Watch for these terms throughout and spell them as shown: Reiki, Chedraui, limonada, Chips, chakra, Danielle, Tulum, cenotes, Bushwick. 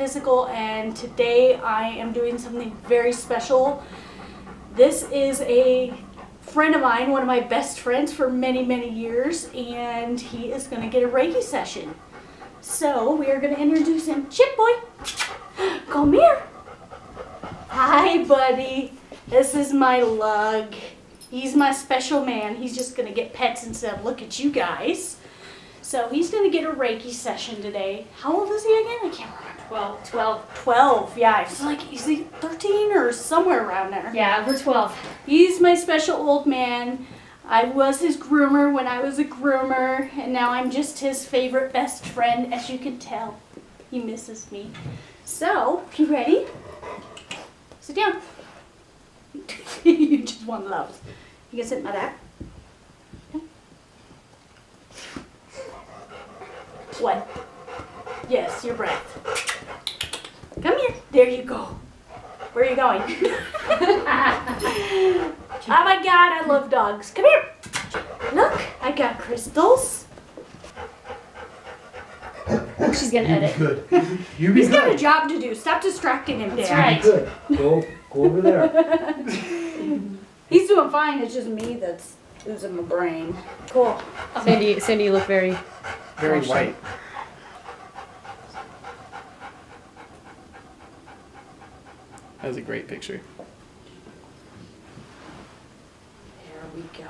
Physical, and today I am doing something very special. This is a friend of mine, one of my best friends for many, many years, and he is going to get a Reiki session. So we are going to introduce him. Chip boy, come here. Hi buddy, this is my lug. He's my special man. He's just going to get pets instead of look at you guys. So he's going to get a Reiki session today. How old is he again? I can't remember. 12. 12. 12, yeah. It's like, is he 13 or somewhere around there? Yeah, we're 12. He's my special old man. I was his groomer when I was a groomer, and now I'm just his favorite best friend, as you can tell. He misses me. So, you ready? Sit down. You just want love. You can sit in my lap. What? Yes, your breath. Come here. There you go. Where are you going? Oh my god, I love dogs. Come here. Look, I got crystals. She's gonna edit. Good. He's got a job to do. Stop distracting him, Dad. That's right. Good. Go over there. He's doing fine. It's just me that's losing my brain. Cool. Okay. Cindy, you look very white. That was a great picture. There we go.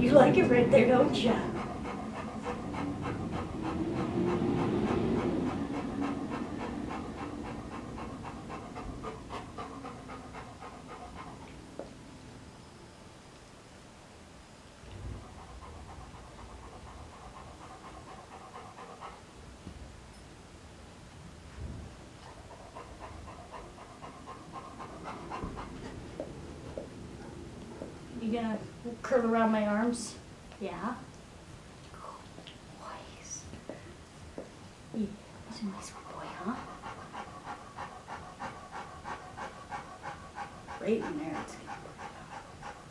You like it right there, don't you? You gonna curl around my arms? Yeah. Good boys. Yeah, that's a nice boy, huh? Right in there.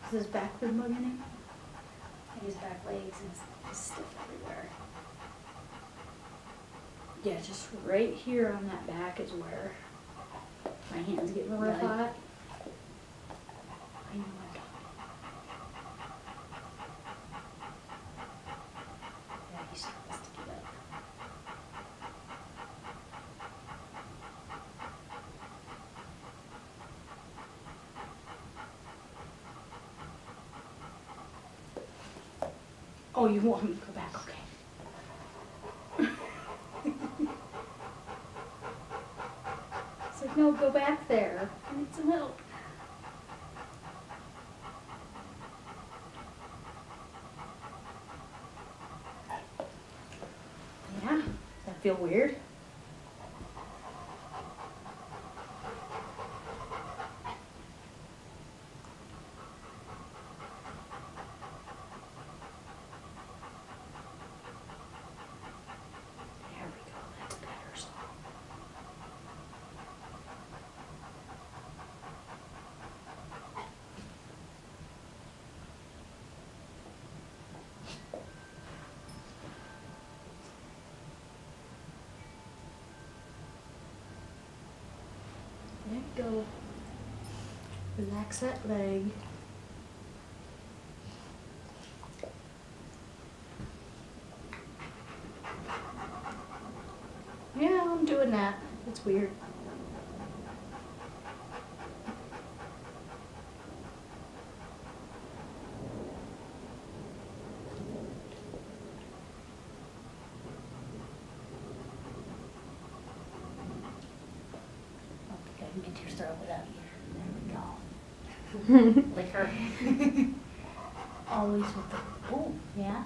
Is his back been bugging him? And his back legs and stuff everywhere. Yeah, just right here on that back is where my hand's getting real hot. I know. Oh, you want me to go back, okay. It's like, no, go back there. I need some help. Yeah, does that feel weird? Go relax that leg. Yeah, I'm doing that. It's weird. just throw it up. There we go. Lick her. Always with the, oh, yeah.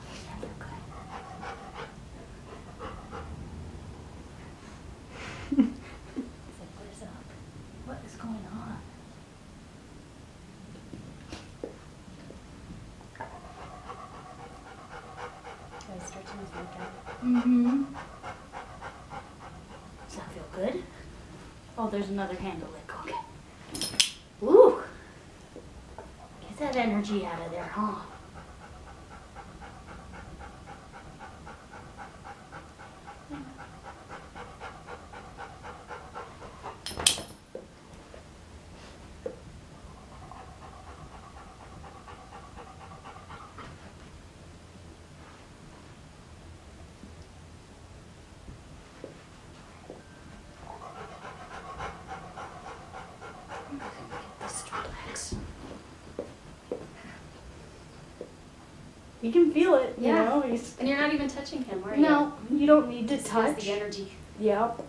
Mm-hmm. Does that feel good? Oh, there's another handle lick. Okay. Ooh. Get that energy out of there, huh? You can feel it, yeah. You know. He's, and you're not even touching him, are you? No, you don't need to touch. It's the energy. Yep.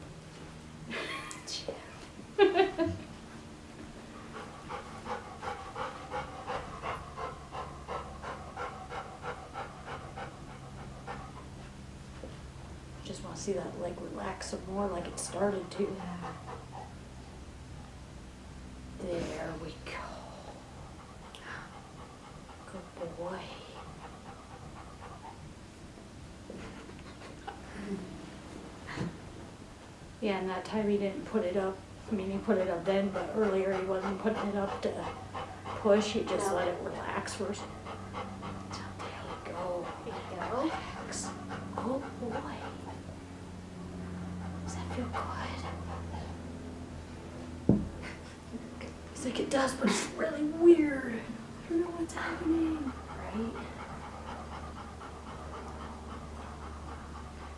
Just want to see that leg relax some more, like it started to. There we go. Good boy. Yeah, and that time he didn't put it up. I mean, he put it up then, but earlier he wasn't putting it up to push. He just let it relax first. There we go. There we go. Relax. Oh boy. Does that feel good? It's like it does, but it's really weird. I don't know what's happening. Right?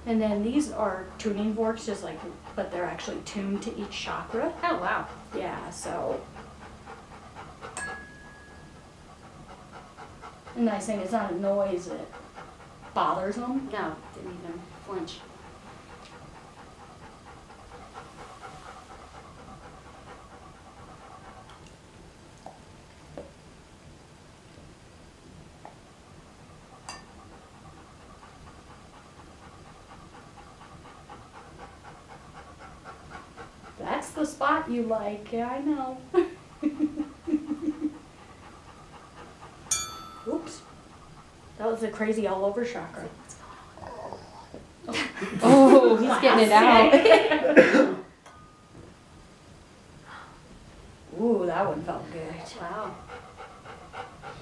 And then these are tuning forks, just like, but they're actually tuned to each chakra. Oh, wow. Yeah, so. The nice thing is not a noise that bothers them. No, didn't even flinch. The spot you like, yeah, I know. Oops, that was a crazy all over chakra. Oh, oh, he's getting it out. Ooh, that one felt good. Wow.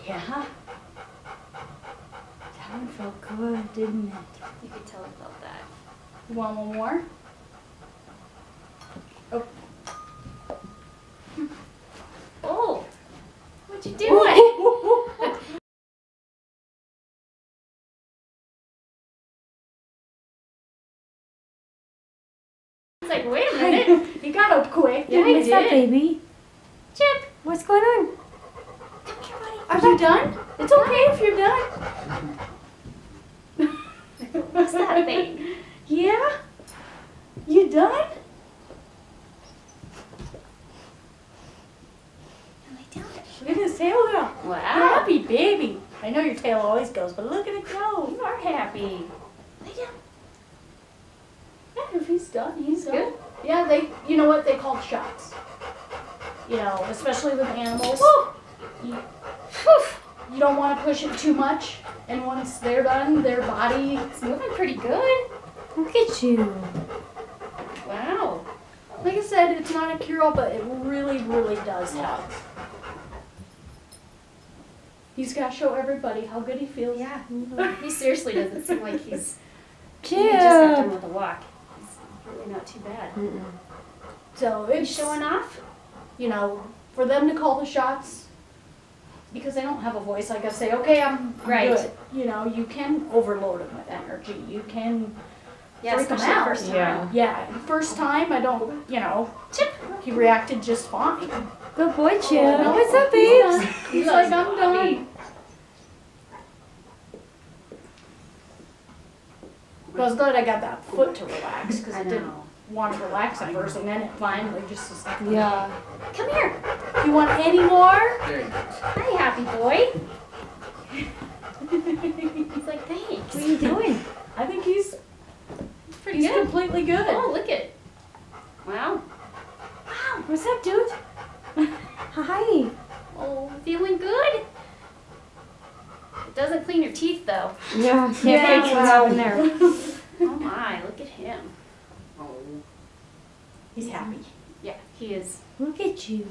Yeah, that one felt good, didn't it? You could tell it felt that. You want one more? Oh. Oh, what you doing? It's like, wait a minute, you got up quick. Yeah, what's up, baby? Chip, what's going on? Come here, buddy. Are you done? It's okay if you're done. What's that thing? Yeah? You done? Look at his tail go. Wow. Happy baby. I know your tail always goes, but look at it go. You are happy. Lay down. Yeah, if he's done, he's done. Good. Yeah, they, you know what, they call shots. You know, especially with animals. You don't want to push it too much. And once they're done, their body is moving pretty good. Look at you. Wow. Like I said, it's not a cure-all, but it really, really does help. He's got to show everybody how good he feels. Yeah, he seriously doesn't seem like he's... Chip! He just got done with a walk. He's really not too bad. Mm-mm. So it's showing off, you know, for them to call the shots, because they don't have a voice. Like I say, okay, I'm right. Good. You know, you can overload them with energy. You can freak them out. First time. Yeah. Yeah, first time, I don't, you know, Chip, he reacted just fine. Good boy, Chip. Oh, what's up, babes? He's like, I'm done. But I was glad I got that foot to relax because I didn't. want to relax at first, and then it finally just is like, yeah. Come here. You want any more? There you go. Hi, happy boy. He's like, thanks. What are you doing? I think he's pretty good. He's completely good. Oh, look it. Wow. Wow. What's up, dude? Hi. Oh, feeling good? It doesn't clean your teeth, though. Yeah, can't fake what's out in there. Oh, my. Look at him. Oh. He's happy. Yeah, he is. Look at you.